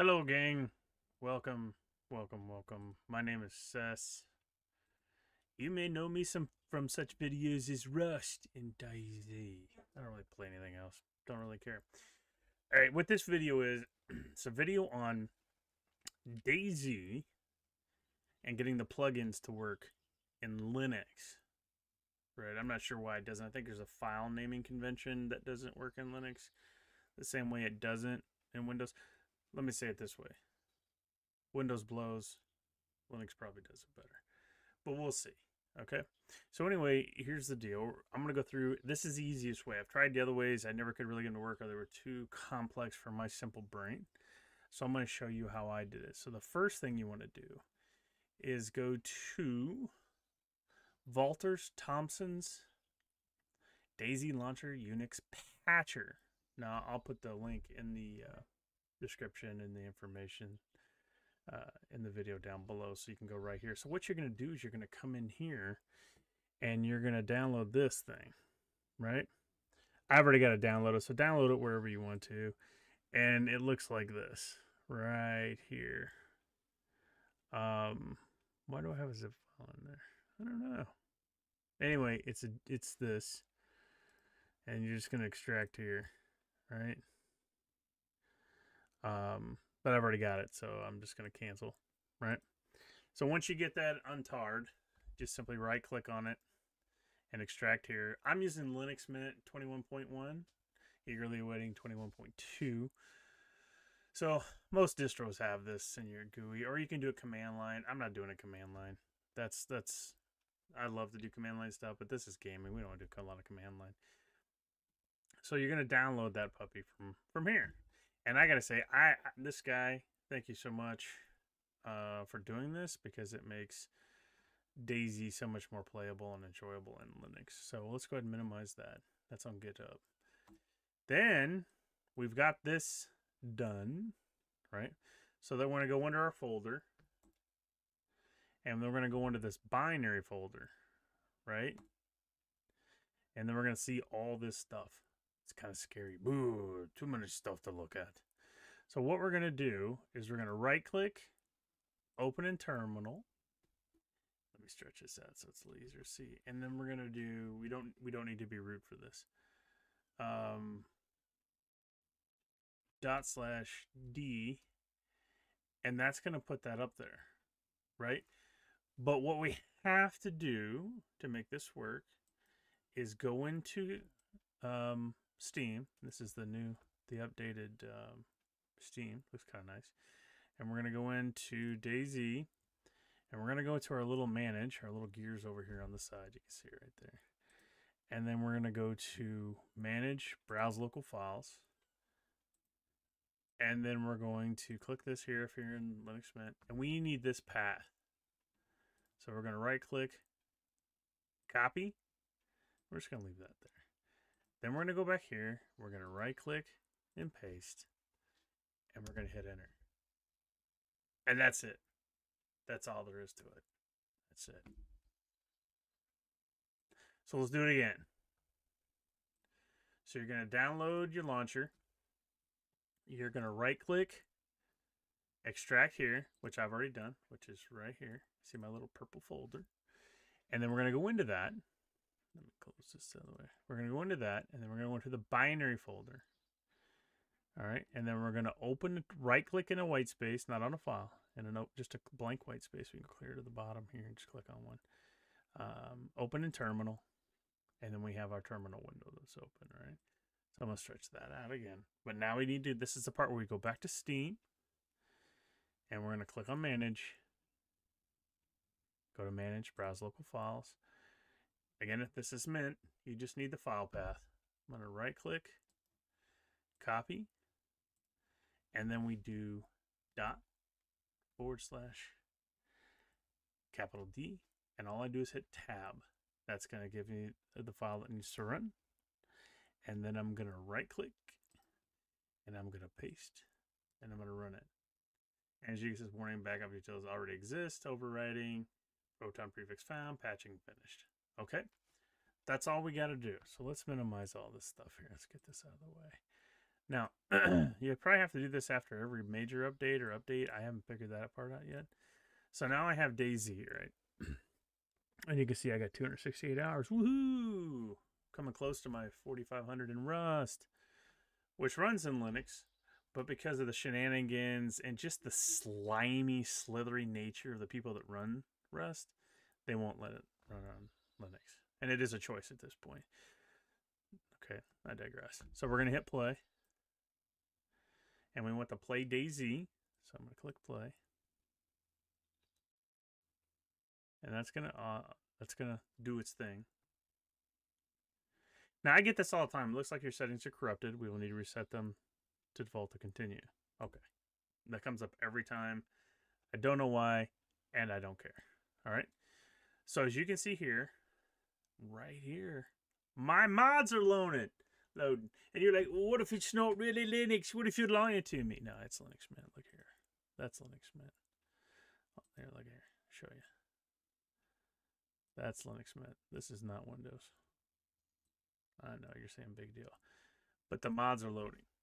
Hello gang, welcome. My name is Sess. You may know me from such videos as Rust and DayZ. I don't really play anything else, don't really care. Alright, what this video is, it's a video on DayZ and getting the plugins to work in Linux. Right, I'm not sure why it doesn't. I think there's a file naming convention that doesn't work in Linux the same way it doesn't in Windows. Let me say it this way. Windows blows. Linux probably does it better. But we'll see. Okay. So anyway, here's the deal. I'm going to go through. This is the easiest way. I've tried the other ways. I never could really get them to work, or they were too complex for my simple brain. So I'm going to show you how I did it. So the first thing you want to do is go to Valters Thompson's DayZ Launcher Unix Patcher. Now, I'll put the link in the description and the information in the video down below, so you can go right here. So what you're going to do is you're going to come in here and you're going to download this thing, right? I've already got it downloaded, so download it wherever you want to. And it looks like this right here. Why do I have a zip file in there? I don't know. Anyway, it's this, and you're just going to extract here, right? But I've already got it, so I'm just going to cancel, right? So once you get that untarred, just simply right click on it and extract here. I'm using Linux Mint 21.1, eagerly awaiting 21.2. So most distros have this in your GUI, or you can do a command line. I'm not doing a command line. That's I love to do command line stuff, but this is gaming. We don't do a lot of command line. So you're going to download that puppy from here. And I gotta say, this guy, thank you so much for doing this, because it makes DayZ so much more playable and enjoyable in Linux. So let's go ahead and minimize that. That's on GitHub. Then we've got this done, right? So then we're gonna go under our folder, and then we're gonna go into this binary folder, right? And then we're gonna see all this stuff. It's kind of scary. Ooh, too much stuff to look at. So what we're going to do is we're going to right click, open in terminal. Let me stretch this out so it's a little easier to see. And then we're going to do, we don't need to be root for this. ./D, and that's going to put that up there, right? But what we have to do to make this work is go into Steam. This is the updated Steam. Looks kind of nice. And we're going to go into DayZ, and we're going to go to our little manage, our little gears over here on the side. You can see it right there. And then we're going to go to manage, browse local files. And then we're going to click this here if you're in Linux Mint. And we need this path. So we're going to right click, copy. We're just going to leave that there. Then we're going to go back here, we're going to right click and paste, and we're going to hit enter. And that's it. That's all there is to it. That's it. So let's do it again. So you're going to download your launcher. You're going to right click, extract here, which I've already done, which is right here. See my little purple folder. And then we're going to go into that. Let me close this the other way. We're going to go into that, and then we're going to go into the binary folder. All right. And then we're going to open, right click in a white space, not on a file, and just a blank white space. We can clear to the bottom here and just click on one. Open in terminal. And then we have our terminal window that's open, right? So I'm going to stretch that out again. But now we need to, this is the part where we go back to Steam, and we're going to click on manage. Go to manage, browse local files. Again, if this is Mint, you just need the file path. I'm going to right click, copy, and then we do ./D, and all I do is hit tab. That's going to give me the file that needs to run. And then I'm going to right click, and I'm going to paste, and I'm going to run it. As you can see, this warning, backup details already exist, overwriting, Proton prefix found, patching finished. Okay, that's all we got to do. So let's minimize all this stuff here. Let's get this out of the way. Now, you probably have to do this after every major update or update. I haven't figured that part out yet. So now I have DayZ, right? And you can see I got 268 hours. Woohoo! Coming close to my 4,500 in Rust, which runs in Linux. But because of the shenanigans and just the slimy, slithery nature of the people that run Rust, they won't let it run on Linux. And it is a choice at this point. Okay, I digress. So we're going to hit play. And we want to play DayZ. So I'm going to click play. And that's gonna do its thing. Now, I get this all the time. It looks like your settings are corrupted. We will need to reset them to default to continue. Okay. That comes up every time. I don't know why, and I don't care. All right. So as you can see here, right here, my mods are loading. And you're like, well, what if it's not really Linux? What if you're lying to me? No, it's Linux Mint. Look here. That's Linux Mint. Oh, there, look here. Show you. That's Linux Mint. This is not Windows. I know you're saying big deal, but the mods are loading.